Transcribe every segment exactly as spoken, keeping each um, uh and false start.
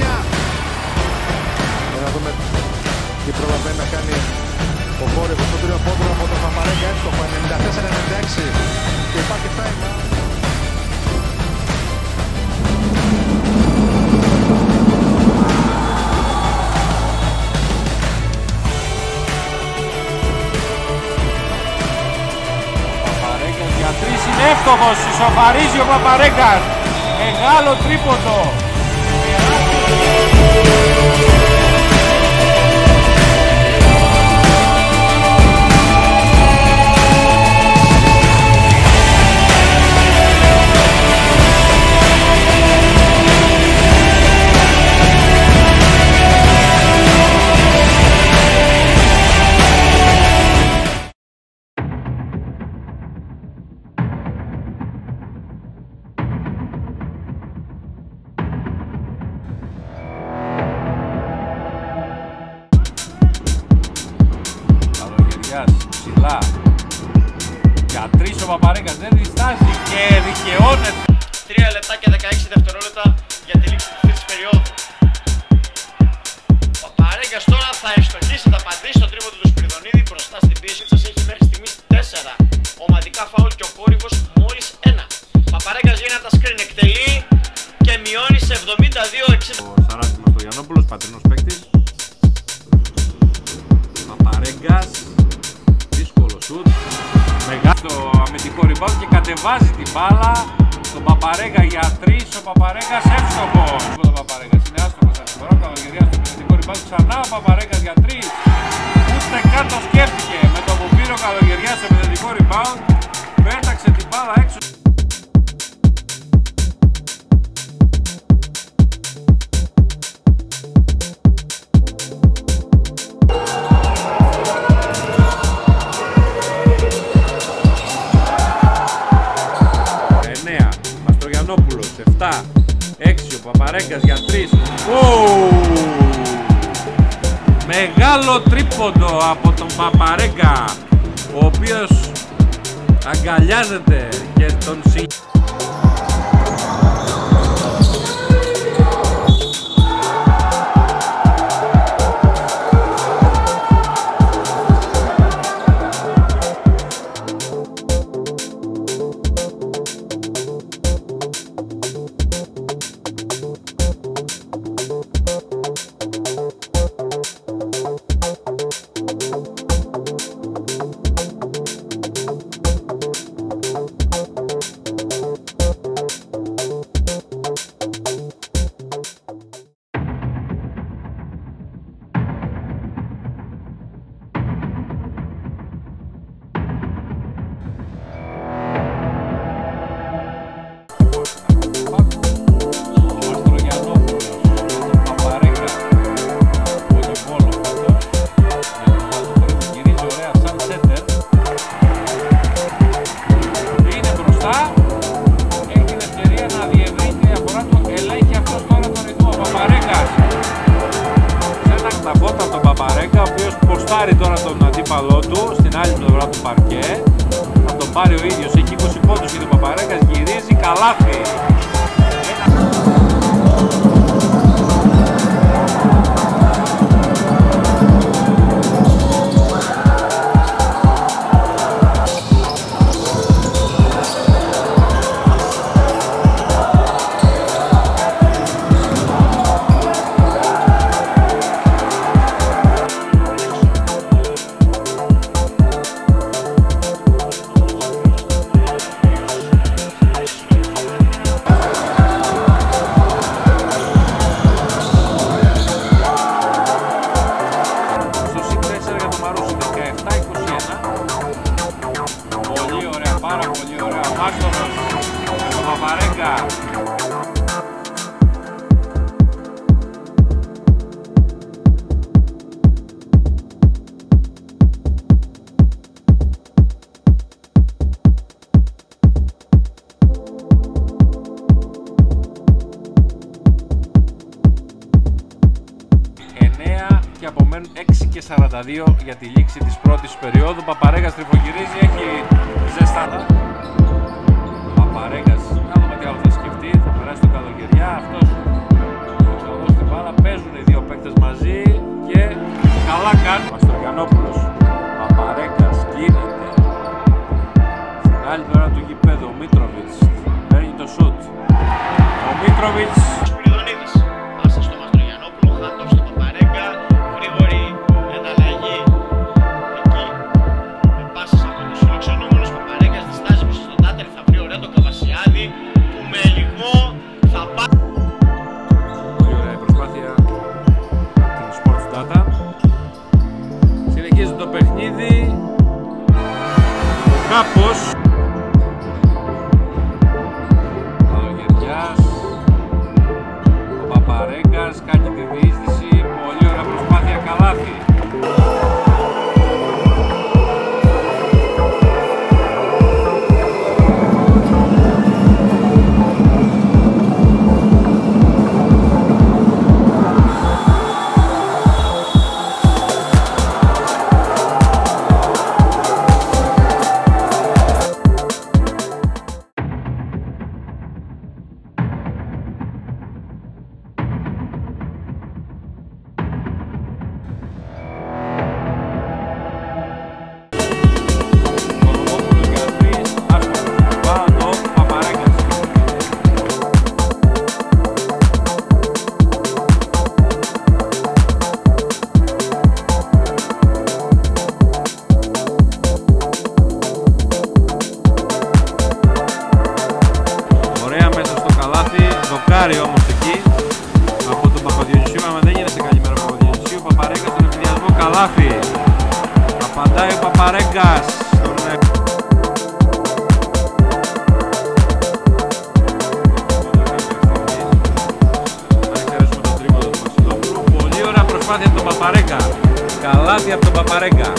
μια. Για να δούμε τι προλαβαίνει να κάνει ο Βόρειος στο τρίο πόντρο από τον Παπαρέγκα, εύστοχο ενενήντα τέσσερα ενενήντα έξι και υπάρχει time. Παπαρέγκας για τρεις είναι εύστοχος, ισοφαρίζει ο Παπαρέγκας, μεγάλο τρίποντο. Ψηλά. Για τρεις ο Παπαρέγκας δεν διστάζει και δικαιώνεται. Τρία λεπτά και δεκαέξι δευτερόλεπτα για τη λήξη της τρίτης περίοδου. Ο Παπαρέγκας τώρα θα ευστοχίσει, θα πατήσει στο τρίποντο του Σπυρδονίδη μπροστά στην πίεση. Σας έχει μέχρι στιγμής τέσσερα ομαδικά φάουλ και ο κόρυβος μόλις ένα. Ο Παπαρέγκας γίνει από τα σκριν, εκτελεί και μειώνει σε εβδομήντα δύο εξήντα. Ο Σαράκης Μαυρογενόπολος, πατρινός παίκτης. Παπαρέγκας. Μεγάλο αμυντικό rebound και κατεβάζει την μπάλα στον Παπαρέγκα για τρεις. Ο Παπαρέγκας εύστοχος. Ο Παπαρέγκας είναι άστοχος αυτή τη φορά. Καλογεριά στο αμυντικό rebound. Ξανά ο Παπαρέγκας για τρεις. Ούτε καν το σκέφτηκε. Με το που πήρε ο Καλογεριά στο αμυντικό rebound, πέταξε την μπάλα έξω. επτά έξι ο Παπαρέγκας για τρεις. Wow! Μεγάλο τρίποντο από τον Παπαρέγκα, ο οποίος αγκαλιάζεται και τον συ... πάρει ο ίδιος, έχει είκοσι πόντους και τον Παπαρέγκας γυρίζει καλάθι. Και απομένουν έξι και σαράντα δύο για τη λήξη της πρώτης περίοδου. Παπαρέγκας τριφογυρίζει, έχει ζεστάτα. Παπαρέγκας, να δούμε τι άλλο θα σκεφτεί, θα περάσει το καλοκαιριά. Αυτός θα δώσει την Παπαρέγκας, κάνει τη διείσδυση, πολύ ωραία προσπάθεια, καλάθι. Απαντάει ο Παπαρέγκας. Πολύ ωραία προσπάθεια από τον Παπαρέγκα. Καλάθι από τον Παπαρέγκα.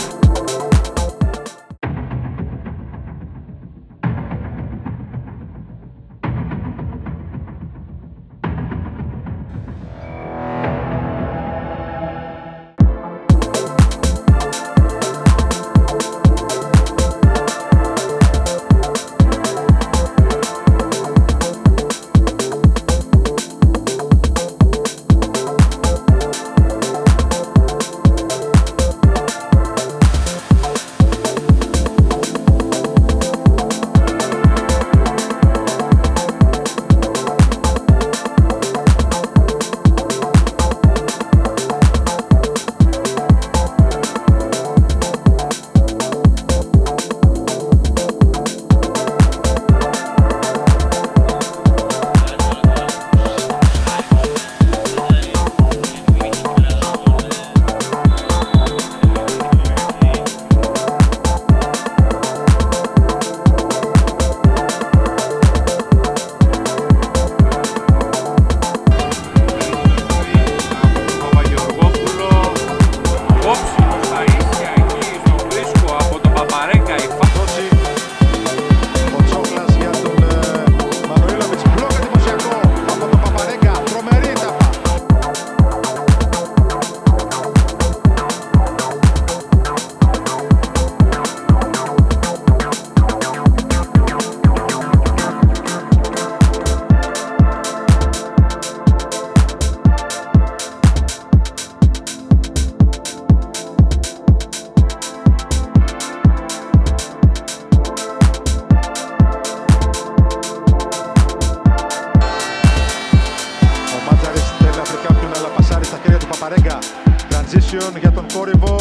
Για τον κόρυβο,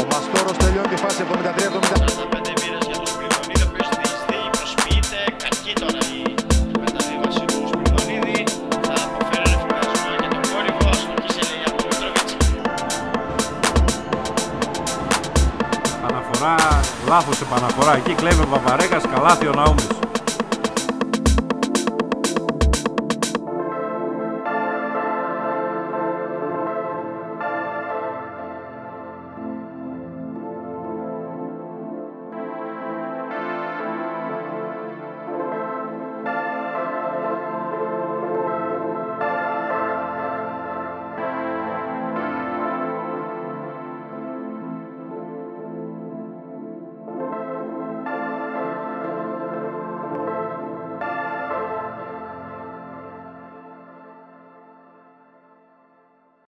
ο Μαστόρος τελειώνει τη φάση εβδομήντα τρία εβδομήντα πέντε. σαράντα πέντε μοίρες για τον Σπιλονίδη, ο οποίος στη προσποιείται, κακή τώρα η μεταβίβαση του Σπυρδονίδη. Θα αποφέρει ρεφρικασμό για τον κόρυβο, στον Κισελίνα του Μετροβίτσι. Επαναφορά, λάθος επαναφορά, εκεί κλέβει ο Παπαρέγκας, καλάθι ο Ναούμης.